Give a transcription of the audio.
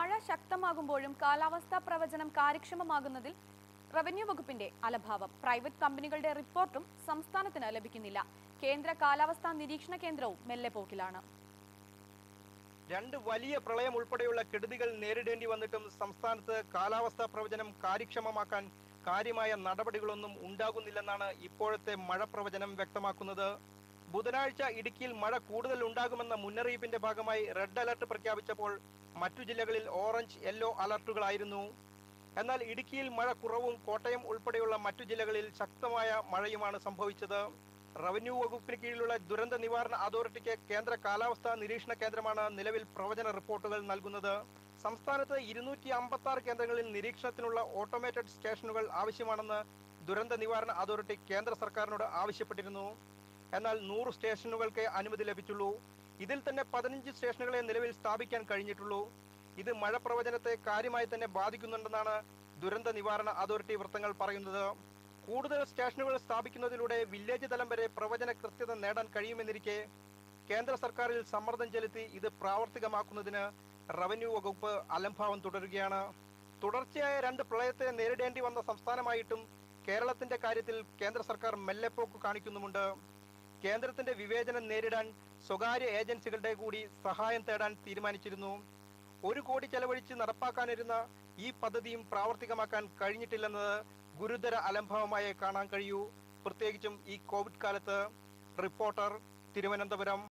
മഴ ശക്തമാകുമ്പോഴും കാലാവസ്ഥാ പ്രവചനം കാര്യക്ഷമമാകുന്നതിൽ റവന്യൂ വകുപ്പിന്റെ അലഭാവം. പ്രൈവറ്റ് കമ്പനികളുടെ റിപ്പോർട്ടും സംസ്ഥാനത്തിന് ലഭിക്കുന്നില്ല. കേന്ദ്ര കാലാവസ്ഥാ നിരീക്ഷണ കേന്ദ്രവും മെല്ലെ പോക്കിലാണ്. രണ്ട് വലിയ പ്രളയം ഉൾപ്പെടെയുള്ള കെടുതികൾ നേരിടേണ്ടി വന്നിട്ടും സംസ്ഥാനത്ത് കാലാവസ്ഥാ പ്രവചനം കാര്യക്ഷമമാക്കാൻ കാര്യമായ നടപടികളൊന്നും ഉണ്ടാകുന്നില്ലെന്നാണ് ഇപ്പോഴത്തെ മഴ പ്രവചനം വ്യക്തമാക്കുന്നത്. ബുധനാഴ്ച ഇടുക്കിയിൽ മഴ കൂടുതൽ ഉണ്ടാകുമെന്ന മുന്നറിയിപ്പിന്റെ ഭാഗമായി റെഡ് അലർട്ട് പ്രഖ്യാപിച്ചപ്പോൾ മറ്റു ജില്ലകളിൽ ഓറഞ്ച്, യെല്ലോ അലർട്ടുകളായിരുന്നു. എന്നാൽ ഇടുക്കിയിൽ മഴ കുറവും കോട്ടയം ഉൾപ്പെടെയുള്ള മറ്റു ജില്ലകളിൽ ശക്തമായ മഴയുമാണ് സംഭവിച്ചത്. റവന്യൂ വകുപ്പിന് കീഴിലുള്ള ദുരന്ത നിവാരണ അതോറിറ്റിക്ക് കേന്ദ്ര കാലാവസ്ഥാ നിരീക്ഷണ കേന്ദ്രമാണ് നിലവിൽ പ്രവചന റിപ്പോർട്ടുകൾ നൽകുന്നത്. സംസ്ഥാനത്ത് 256 കേന്ദ്രങ്ങളിൽ നിരീക്ഷണത്തിനുള്ള ഓട്ടോമേറ്റഡ് സ്റ്റേഷനുകൾ ആവശ്യമാണെന്ന് ദുരന്ത നിവാരണ അതോറിറ്റി കേന്ദ്ര സർക്കാരിനോട് ആവശ്യപ്പെട്ടിരുന്നു. എന്നാൽ 100 സ്റ്റേഷനുകൾക്ക് അനുമതി ലഭിച്ചുള്ളൂ. ഇതിൽ തന്നെ 15 സ്റ്റേഷനുകളെ നിലവിൽ സ്ഥാപിക്കാൻ കഴിഞ്ഞിട്ടുള്ളൂ. ഇത് മഴ പ്രവചനത്തെ കാര്യമായി തന്നെ ബാധിക്കുന്നുണ്ടെന്നാണ് ദുരന്ത നിവാരണ അതോറിറ്റി വൃത്തങ്ങൾ പറയുന്നത്. കൂടുതൽ സ്റ്റേഷനുകൾ സ്ഥാപിക്കുന്നതിലൂടെ വില്ലേജ് തലം വരെ പ്രവചന കൃത്യത നേടാൻ കഴിയുമെന്നിരിക്കെ കേന്ദ്ര സർക്കാരിൽ സമ്മർദ്ദം ചെലുത്തി ഇത് പ്രാവർത്തികമാക്കുന്നതിന് റവന്യൂ വകുപ്പ് അലംഭാവം തുടരുകയാണ്. തുടർച്ചയായ 2 പ്രളയത്തെ നേരിടേണ്ടി വന്ന സംസ്ഥാനമായിട്ടും കേരളത്തിന്റെ കാര്യത്തിൽ കേന്ദ്ര സർക്കാർ മെല്ലെപ്പോക്ക് കാണിക്കുന്നുമുണ്ട്. കേന്ദ്രത്തിന്റെ വിവേചനം നേരിടാൻ സ്വകാര്യ ഏജൻസികളുടെ കൂടി സഹായം തേടാൻ തീരുമാനിച്ചിരുന്നു. 1 കോടി ചെലവഴിച്ച് നടപ്പാക്കാനിരുന്ന ഈ പദ്ധതിയും പ്രാവർത്തികമാക്കാൻ കഴിഞ്ഞിട്ടില്ലെന്നത് ഗുരുതര അലംഭാവമായി കാണാൻ കഴിയൂ, പ്രത്യേകിച്ചും ഈ കോവിഡ് കാലത്ത്. റിപ്പോർട്ടർ, തിരുവനന്തപുരം.